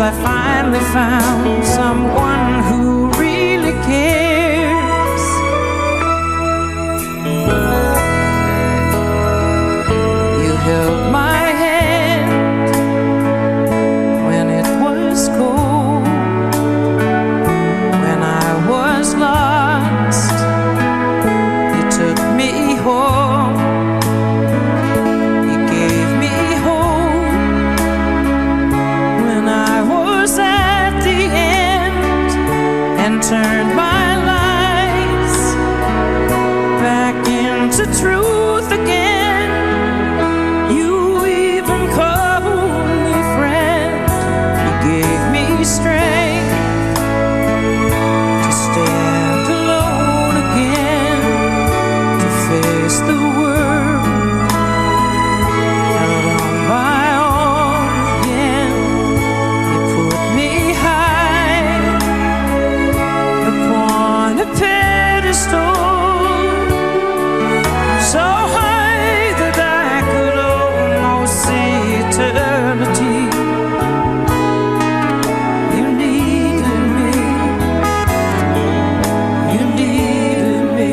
'cause I finally found someone who really cares. You held my hand when it was cold, when I was lost, you took me home. Turned my lies back into truth again. You even called me friend. You gave me strength to stand alone again, to face the world out on my own again. You put me high on a pedestal, so high that I could almost see eternity. You needed me, you needed me,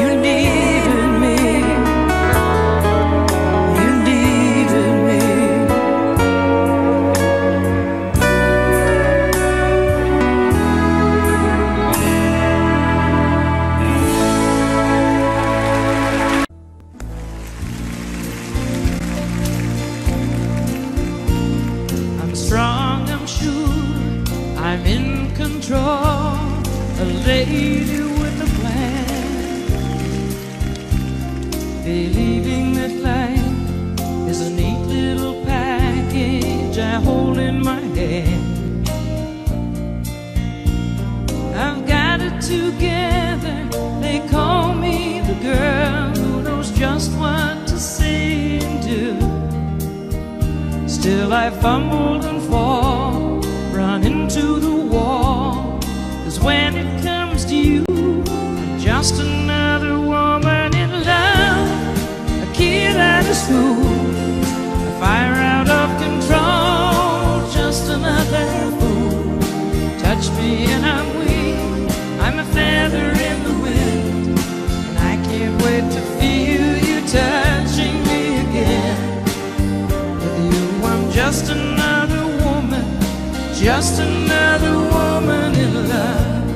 you needed me, you needed me. Strong, I'm sure, I'm in control, a lady with a plan, believing that life is a neat little package I hold in my hand. I've got it together, they call me the girl who knows just what to say and do. Still I fumbled and fall, run into the wall, 'cause when it comes to you, I'm just another woman in love, a kid out of school, a fire out of control, just another fool. Touch me and I'm weak, I'm a feather in the wind, and I can't wait to feel you touching me again. With you I'm just another, just another woman in love.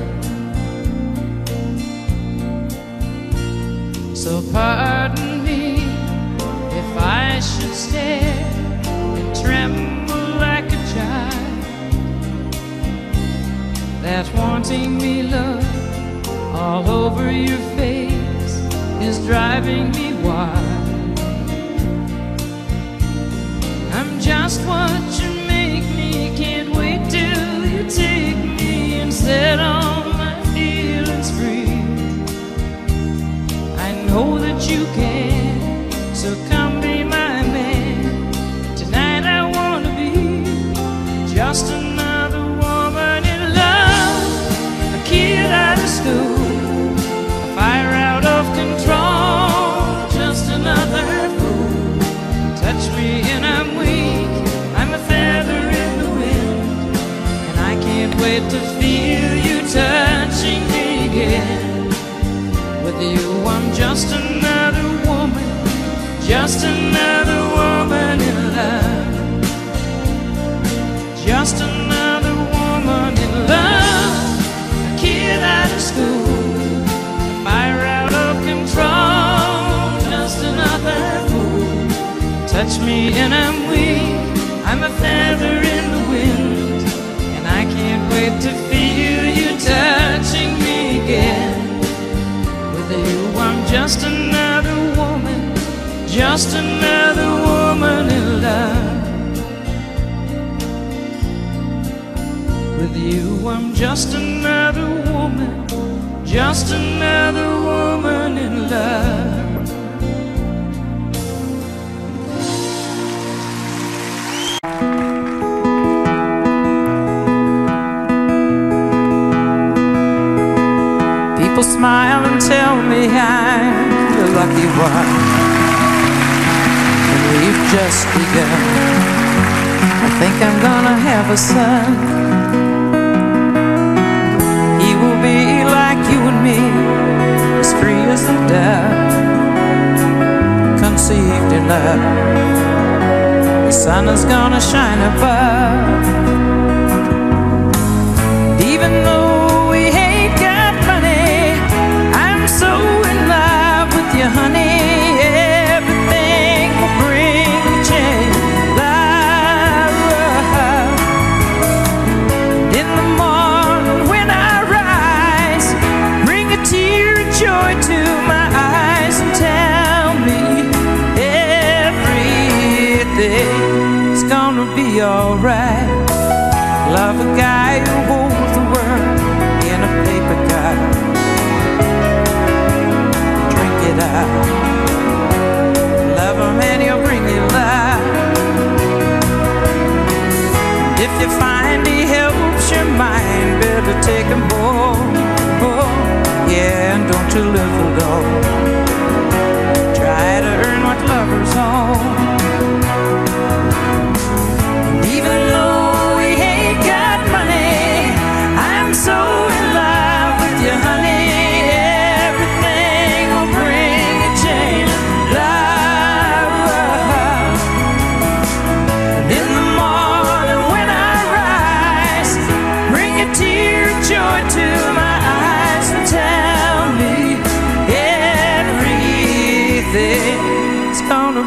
So pardon me if I should stare and tremble like a child. That wanting me love all over your face is driving me wild. I'm just what you make me, can't wait till you take me and set all my feelings free. I know that you can, so come be my man. Tonight I wanna be just another woman in love, a kid out of school, a fire out of control, just another fool. Touch me and I'm weak, I'm a feather in the wind, wait to feel you touching me again. With you I'm just another woman, just another woman in love, just another woman in love, a kid out of school, a fire out of control, just another fool. Touch me and I'm weak, I'm a feather in the wind, wait to feel you touching me again. With you I'm just another woman, just another woman in love. With you I'm just another woman, just another woman in love. People smile and tell me I'm the lucky one, and we've just begun. think I'm gonna have a son. He will be like you and me, as free as the dove, conceived in love. The sun is gonna shine above. Even though we ain't got money, I'm so in love with you, honey. Be alright. Love a guy who holds the world in a paper cup. Drink it up. Love him and he'll bring you love. If you find he helps your mind, better take him home, home. Yeah, and don't you live alone. Try to earn what lovers own.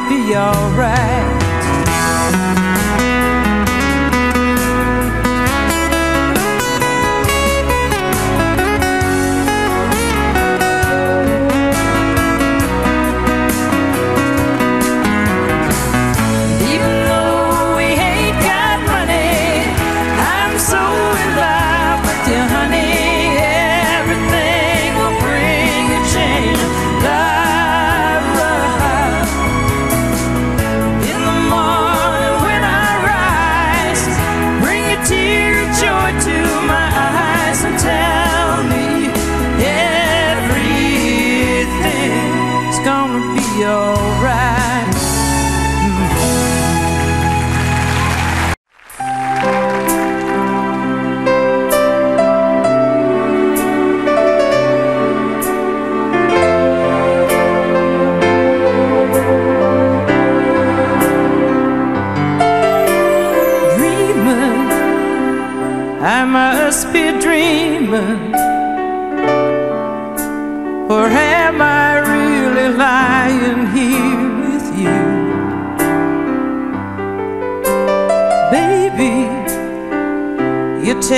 Be alright.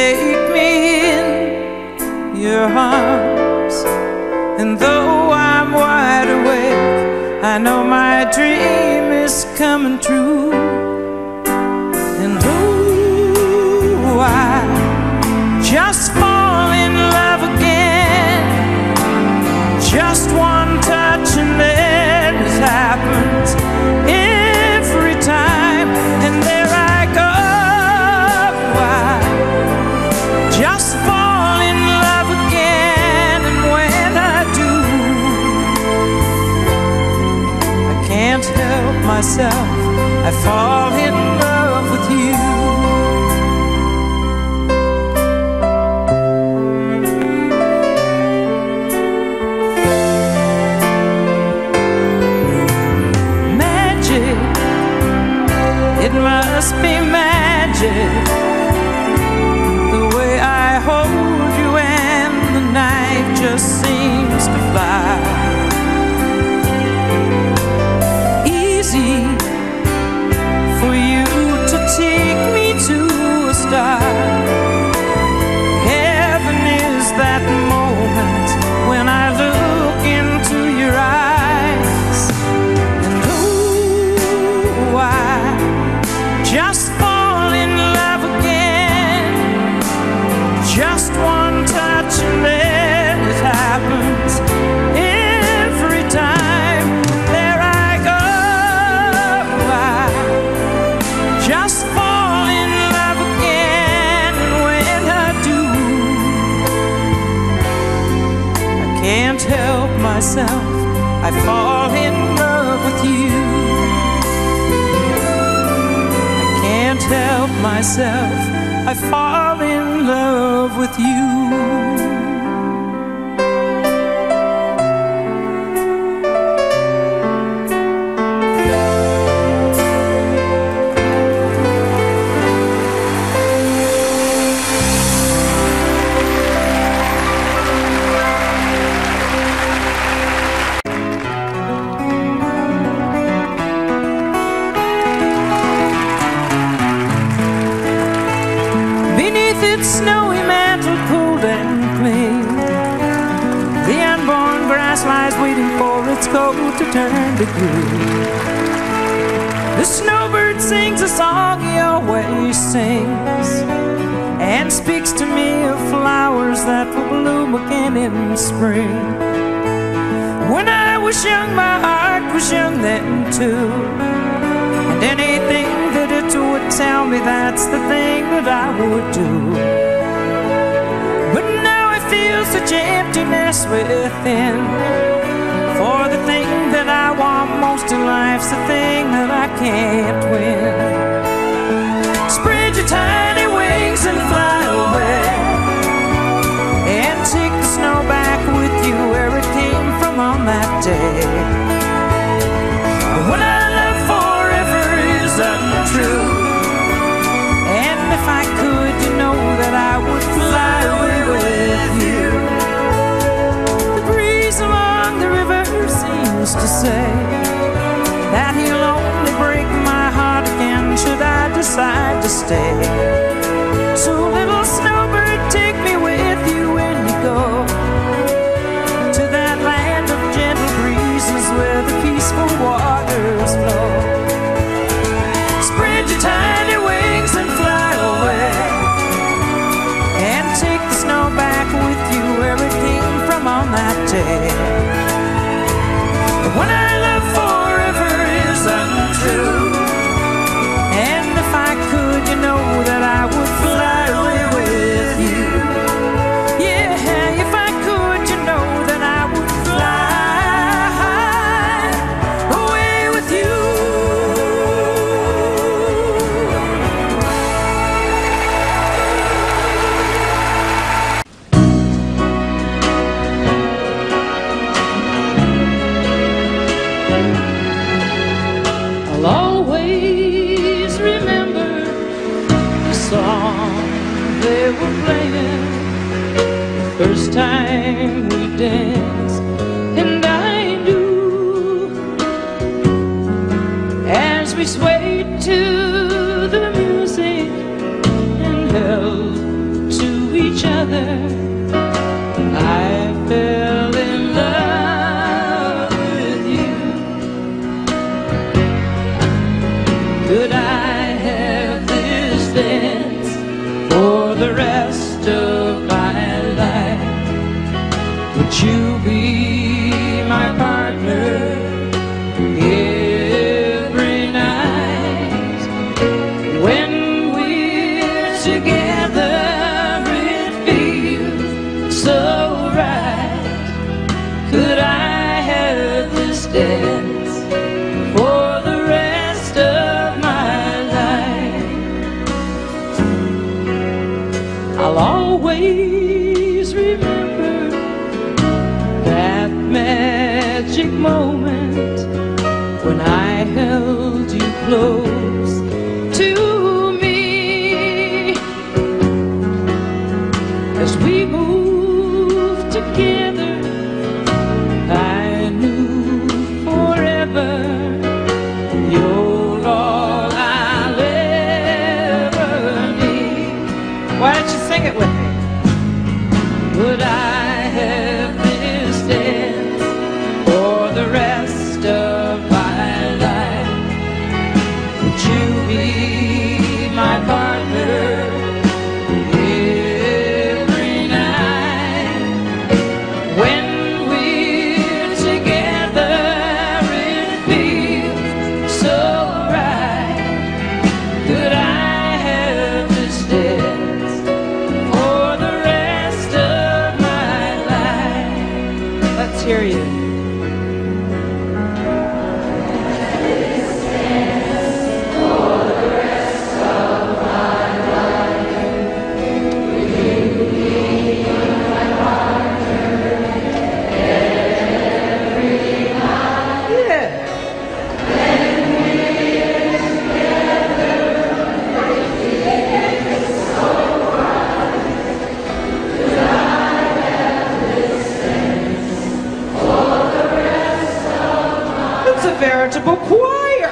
Take me in your arms, and though I'm wide awake, I know my dream is coming true. And oh, I just fall in love again. Just one touch and it happens every time. And there I go. Just fall in love again, and when I do, I can't help myself, I fall in love with you. Magic, it must be magic. Just seems to fly easy for you to take me to a star. Heaven is that moment when I look into your eyes, and oh, I just fall in love again. Just one touch and then happens every time. There I go. I just fall in love again, and when I do, I can't help myself, I fall in love with you. I can't help myself, I fall in love with you. Turn to blue. The snowbird sings a song he always sings, and speaks to me of flowers that will bloom again in spring. When I was young, my heart was young then too, and anything that it would tell me, that's the thing that I would do. But now it feels such emptiness within, for the thing that I want most in life's the thing that I can't win. Spread your tiny wings and fly away, and take the snow back with you where it came from on that day. But what I love forever is untrue, and if I could, you know that I would fly away with you. The breeze along the river seems to say that he'll only break my heart again should I decide to stay. So little snowbird, take me with you when you go to that land of gentle breezes where the peaceful waters flow. Spread your tiny wings and fly away, and take the snow back with you where it came from on that day. What I love forever is untrue, and if I could, you know that I would fly away with you. Yeah, if I could, you know that I would fly away with you. First time we danced, and I knew as we swayed to the music and held to each other, I fell in love with you. Could I have this dance for the rest of my life? Would you be my partner every night? When we're together it feels so right. Could I have this dance for the rest of my life? I'll always remember magic moment when I held you close to me, as we moved together I knew forever you're all I'll ever need. Why don't you sing it with me? Would I have this day for the rest. veritable choir.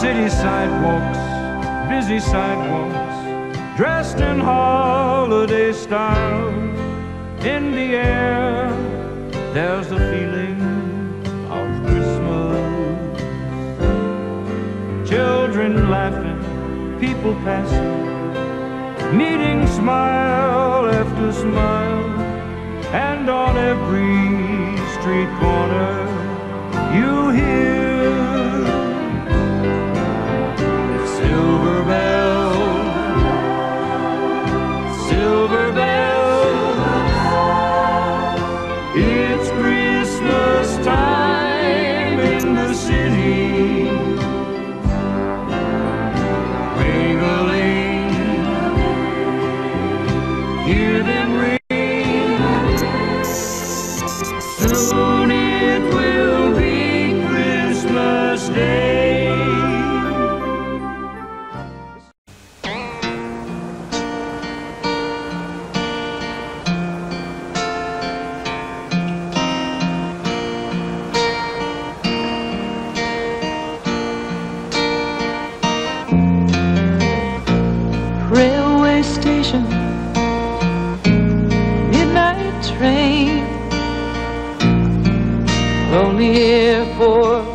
City sidewalks, busy sidewalks, dressed in holiday style. In the air, there's a feeling of Christmas. Children laughing, people passing, meeting smile after smile. And on every street corner, you hear midnight train, lonely airport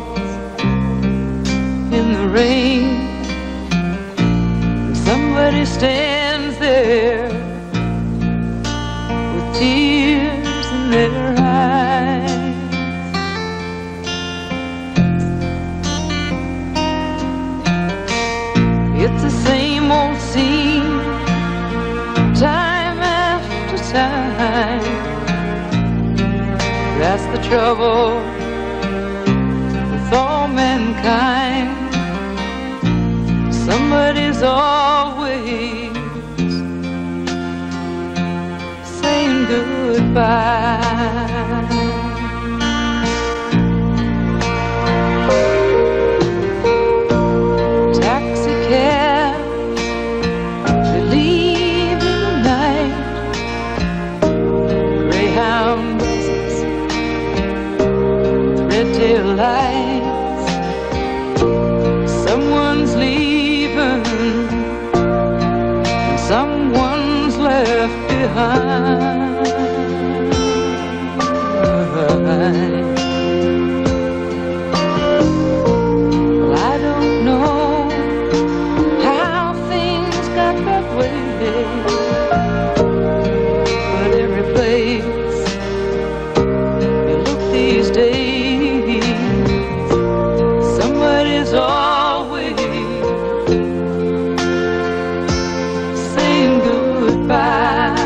in the rain. Somebody stands there with tears in their eyes. It's the same old scene, time after time. That's the trouble with all mankind. Somebody's always saying goodbye. Well, I don't know how things got that way, but every place you look these days, somebody's always saying goodbye.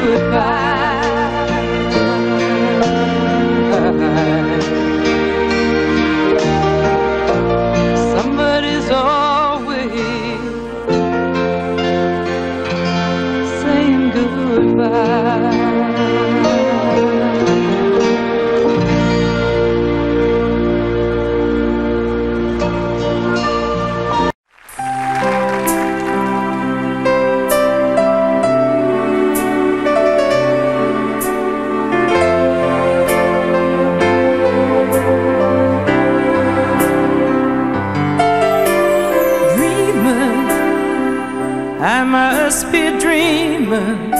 Goodbye. I must be dreaming,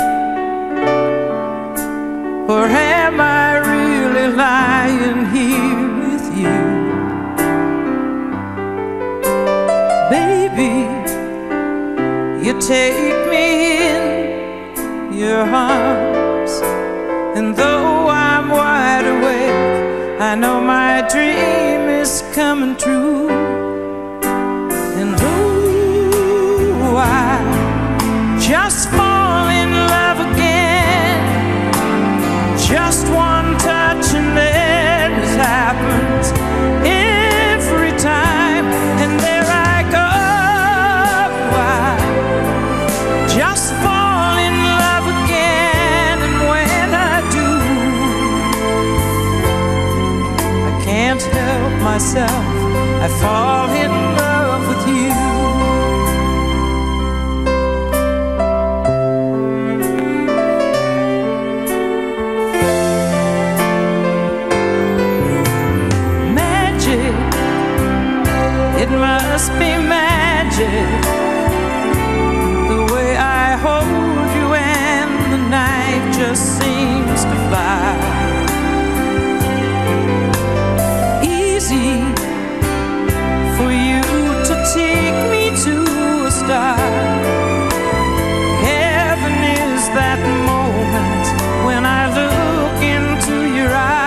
or am I really lying here with you? Baby, you take me in your arms, and though I'm wide awake, I know my dream is coming true. And oh, I just fall in love again. Just one touch and it happens every time. And there I go, I just fall in love again. And when I do, I can't help myself, I fall in love with you. Magic, it must be magic, the way I hold you and the night just seems to fly. Easy for you to take me to a star. Heaven is that moment when I look into your eyes.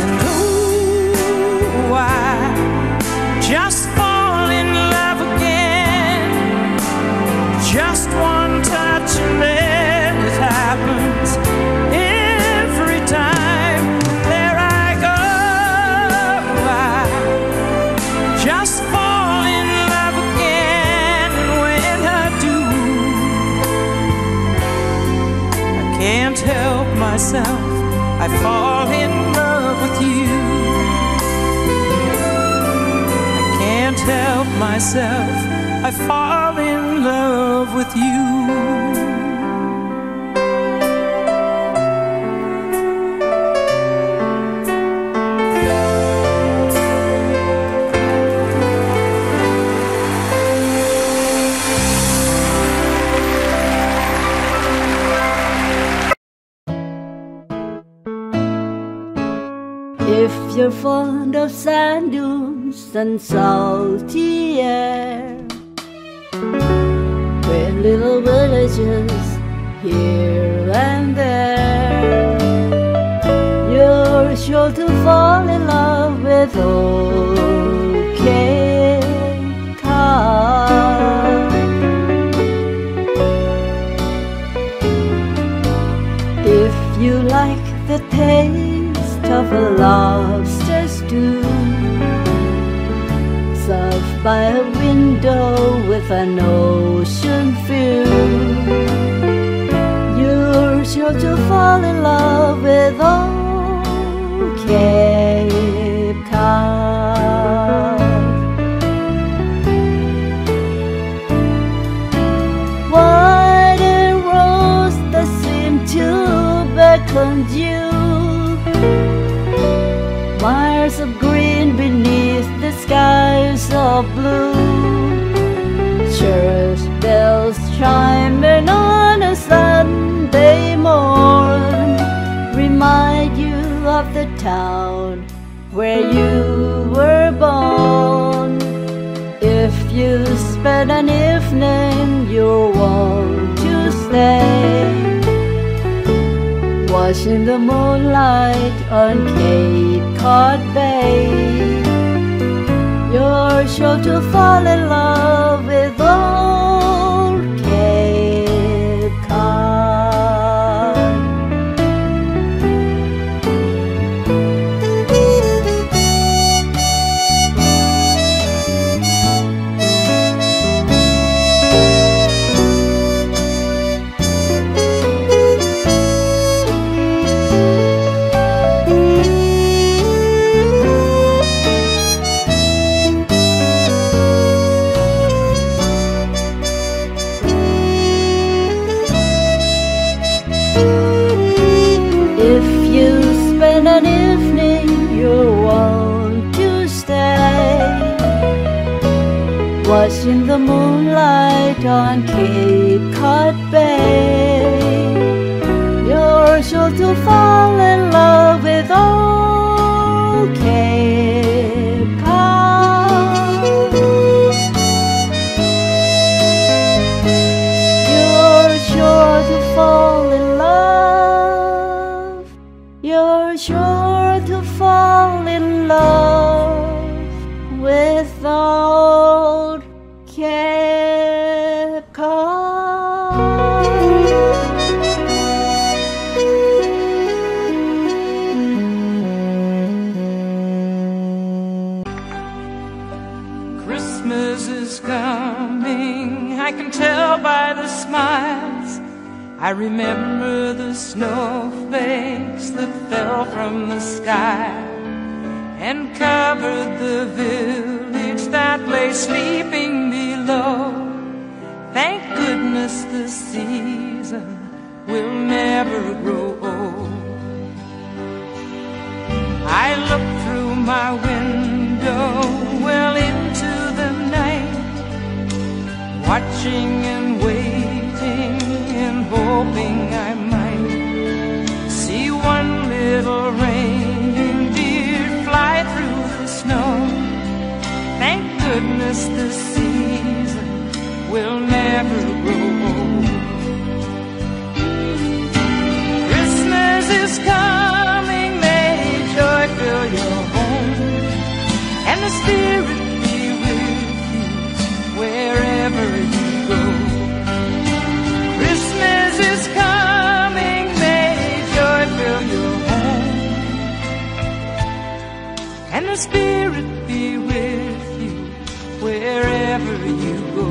And oh, I just fall in love again. Just one touch and then it happens every time. There I go, just fall in love again. And when I do, I can't help myself, I fall in love with you. I can't help myself, I fall in love with you. If you're fond of sand dunes and salty air, with little villages here and there, you're sure to fall in love with old Cape Cod. If you like the taste of a lobster stew, served by a window with an ocean view, you're sure to fall in love with old Cape Cod. Wide and rose that seem to beckon you, miles of green beneath the skies of blue, church bells chiming on a Sunday morn remind you of the town where you were born. If you spend an evening you want to stay, watching the moonlight on Cape Cod Bay, you're sure to fall in love with old Cape Cod. was in the moonlight on Cape Cod Bay. You're sure to fall in love with old Cape Cod. You're sure to fall in love. You're sure to fall in love with old Cape Cod. Christmas is coming, I can tell by the smiles. I remember the snowflakes that fell from the sky and covered the village that lay sleeping below. Thank goodness the season will never grow old. I look through my window well into the night, watching and waiting and hoping I might see one little reindeer fly through the snow. Thank goodness the season will never grow old. Christmas is coming, may joy fill your home, and the Spirit be with you wherever you go. And the Spirit be with you wherever you go.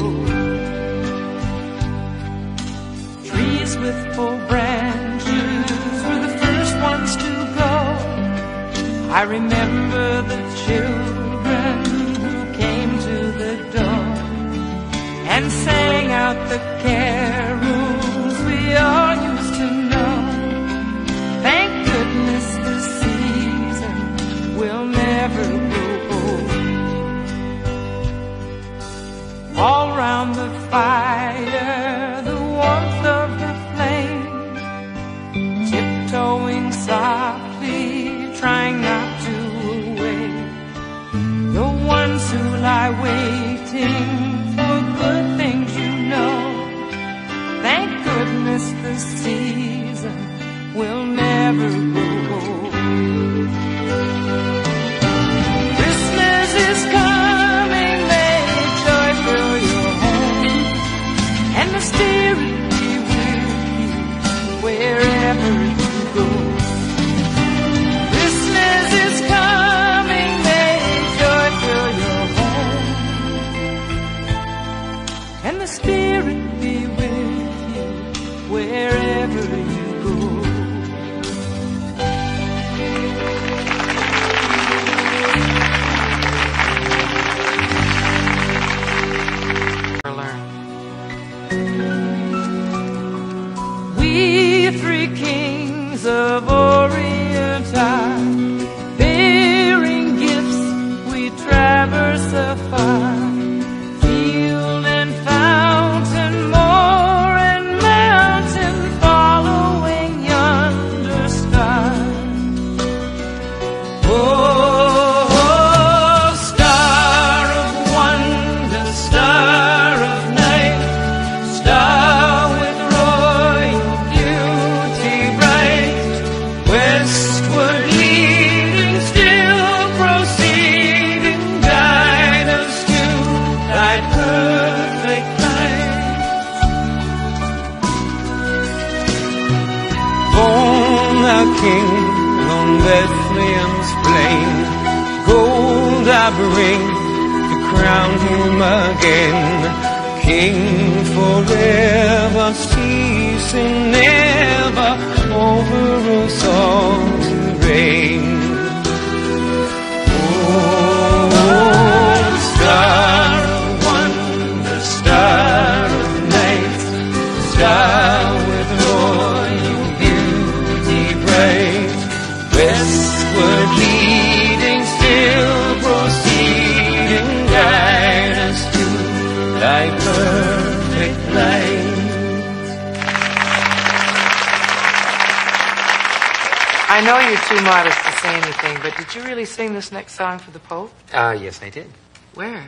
Trees with full branches were the first ones to go. I remember the children who came to the door and sang out the carols we all used to know. Thank goodness the season will never grow old. All round the fire, the warmth of the flame, tiptoeing softly, trying not to awake the ones who lie waiting for good things, you know. Thank goodness the season will never grow old. Leading, still proceeding, guide us to know you're too modest to say anything, but did you really sing this next song for the Pope? Yes, I did. Where?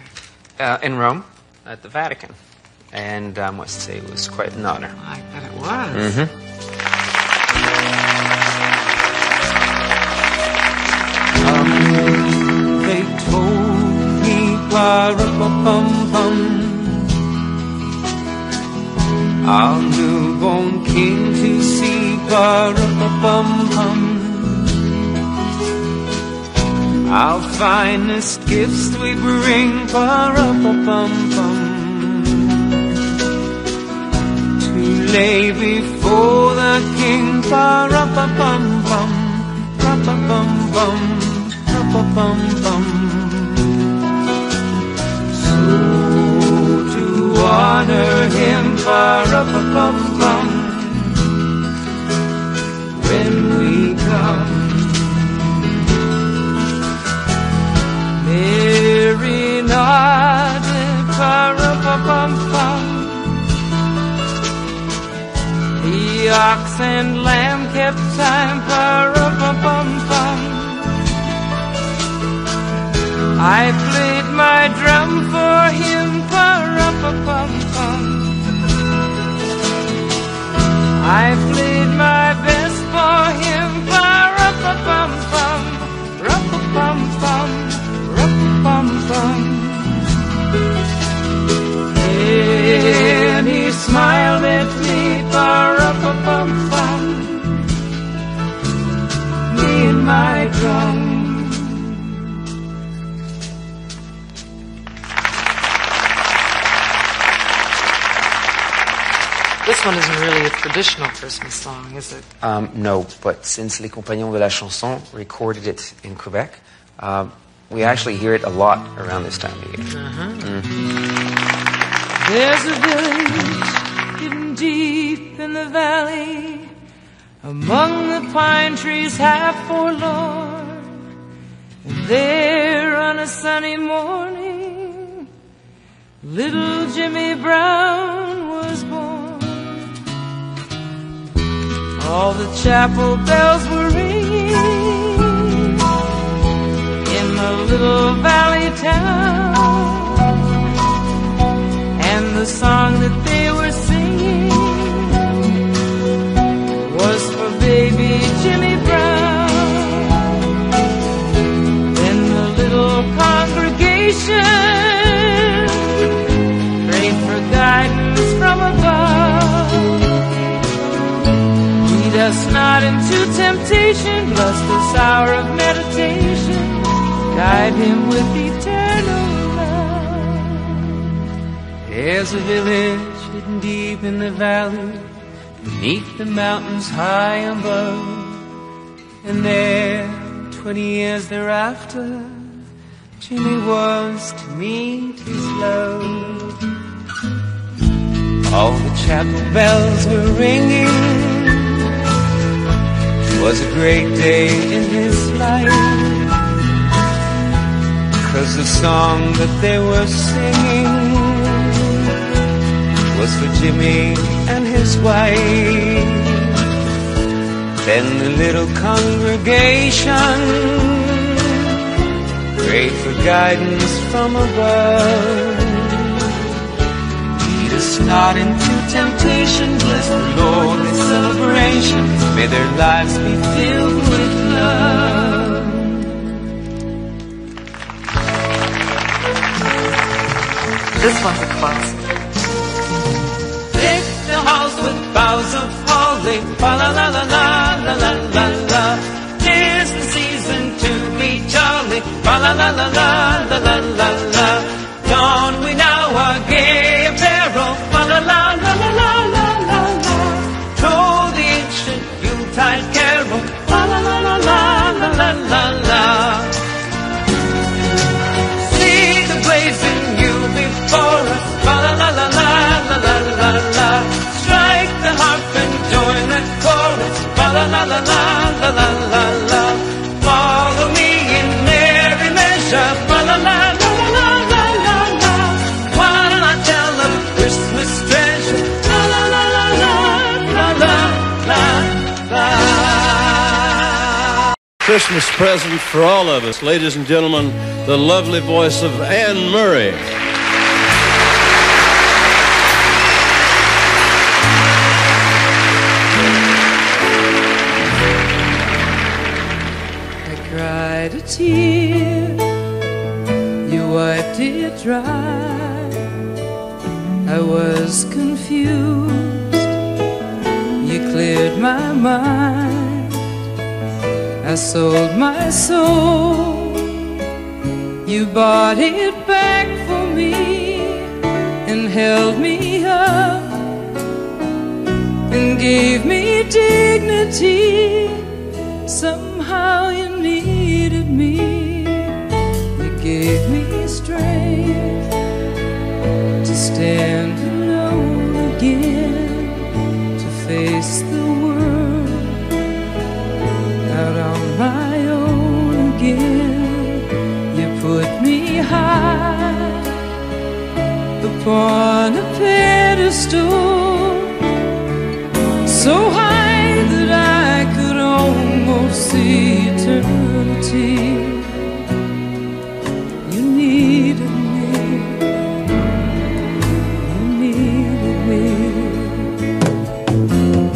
In Rome, at the Vatican. And I must say it was quite an honor. Oh, I bet it was. Mm-hmm. They told me, Ba-ra-ba-bum-bum, our newborn king to see, Ba-ra-ba-bum-bum, our finest gifts we bring, Ba-ra-ba-bum-bum, to lay before the king, Ba-ra-ba-bum-bum, Ba-ra-ba-bum-bum. Bum, bum. So to honor him, ba-ra-ba-bum-bum, when we come, Mary nodded, ba-ra-ba-bum-bum, the ox and lamb kept time, ba-ra-ba-bum-bum. I played my drum for him, ba-ra-ba-bum-bum. I played my best for him, ba-ra-ba-bum-bum, ra-ba-bum-bum, ra-ba-bum-bum. And he smiled at me, ba-ra-ba-bum-bum, me and my drum. This one isn't really a traditional Christmas song, is it? No, but since Les Compagnons de la Chanson recorded it in Quebec, we actually hear it a lot around this time of year. Uh-huh. Mm-hmm. There's a village hidden deep in the valley, among the pine trees half forlorn, and there on a sunny morning, little Jimmy Brown was born. All the chapel bells were ringing in the little valley town, and the song that they were singing was for baby Jimmy Brown. Then the little congregation prayed for guidance from above. Lead us not into temptation, bless this hour of meditation, guide him with eternal love. There's a village hidden deep in the valley, beneath the mountains high above, and there, 20 years thereafter, Jimmy was to meet his love. All the chapel bells were ringing, was a great day in his life, 'cause the song that they were singing was for Jimmy and his wife. Then the little congregation prayed for guidance from above. Lead us not into temptation, bless the Lord with celebration, may their lives be filled with love. This one's a classic. Deck the halls with boughs of holly, fa la la la la la la la la. 'Tis the season to be jolly, fa la la la la la la la la. Don we now our gay apparel, fa la la la la la la la la. Toll the ancient Yuletide carol, fa la la la la la la la la. See the blazing you before us, fa la la la la la la la la. Strike the harp and join the chorus, fa la la la la la la la la. Follow me in merry measure, fa la la la la la la. Christmas present for all of us. Ladies and gentlemen, the lovely voice of Anne Murray. I cried a tear, you wiped it dry. I was confused, you cleared my mind. I sold my soul, you bought it back for me and held me up and gave me dignity. Somehow you needed me, you gave me strength to stand alone again, to face the world on my own again. You put me high upon a pedestal, so high that I could almost see eternity. You needed me, you needed me.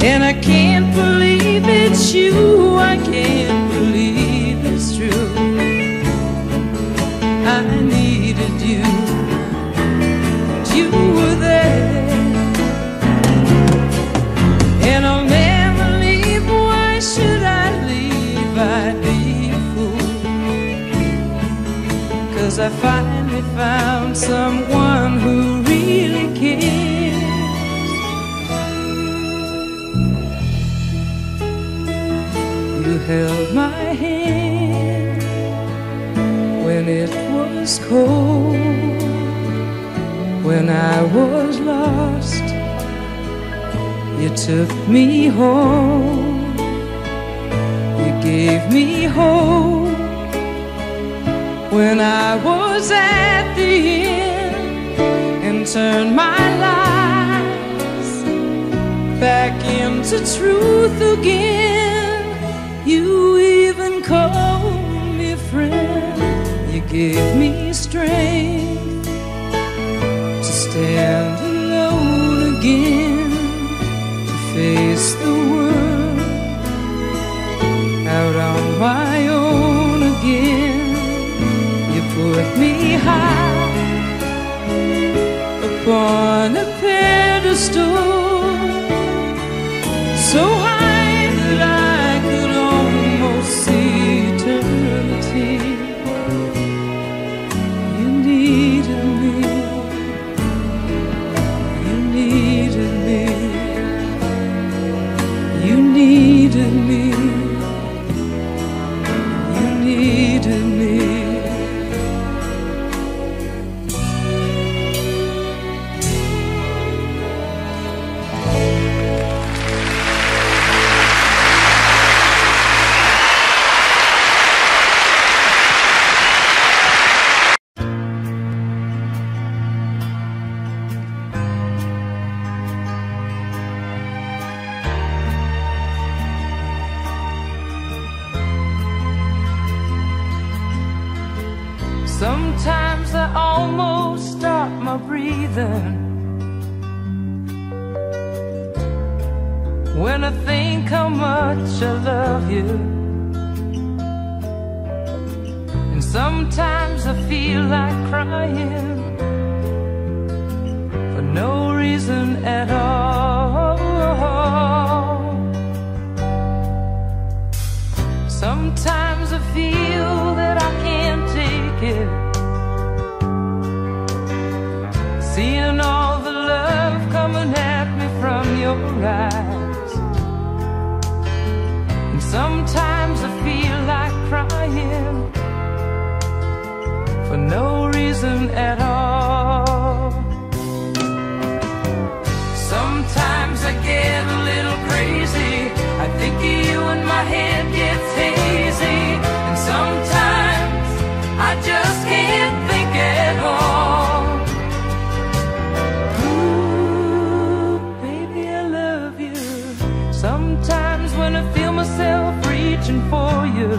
And I can't believe it's you, I can't believe it's true. I needed you, you were there. And I'll never leave, why should I leave? I'd be a fool, 'cause I finally found someone who really cares. You held my hand when it was cold, when I was lost. You took me home, you gave me hope when I was at the end, and turned my lies back into truth again. You even called me friend, you gave me strength to stand alone again, to face the world out on my own again. You put me high upon a pedestal, so high that I when I think how much I love you. And sometimes I feel like crying for no reason at all. Sometimes I feel that I can't take it, seeing all the love coming at me from your eyes. Sometimes I feel like crying for no reason at all. Sometimes I get a little crazy, I think of you and my head gets hazy. And sometimes I just can't think at all. Ooh, baby, I love you. Sometimes when I feel myself reaching for you,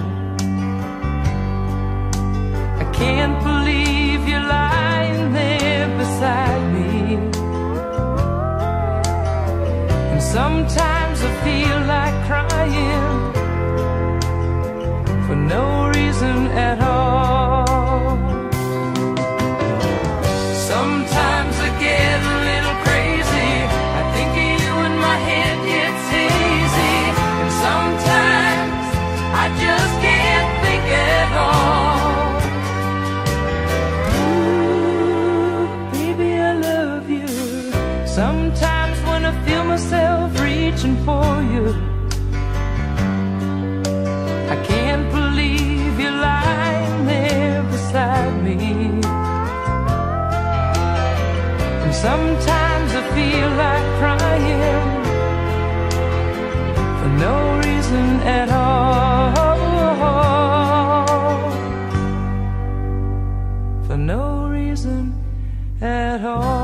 Sometimes when I feel myself reaching for you, I can't believe you're lying there beside me. And sometimes I feel like crying for no reason at all, for no reason at all.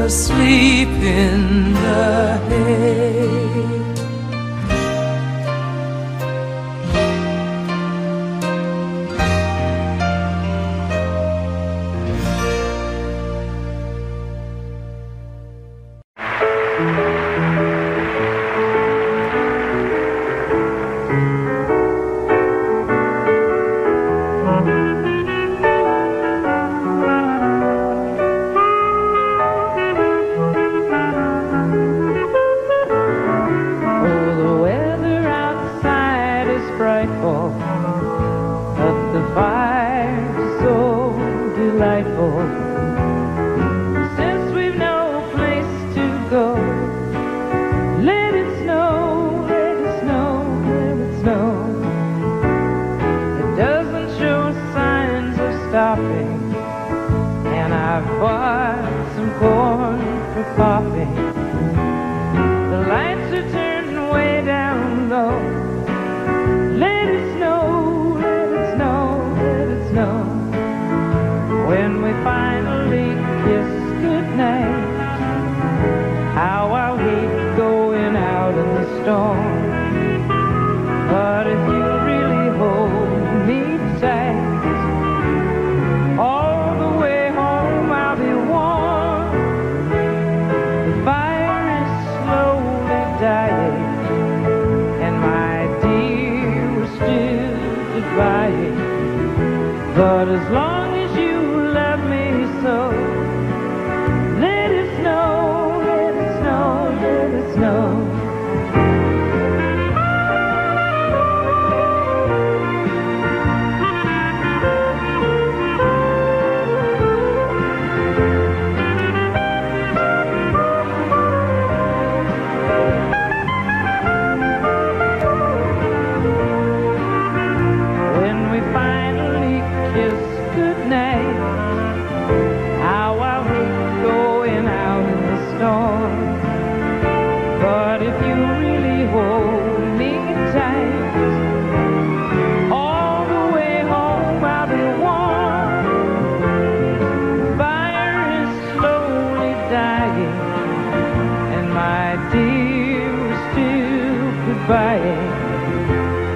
A asleep in the hay.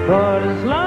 But as long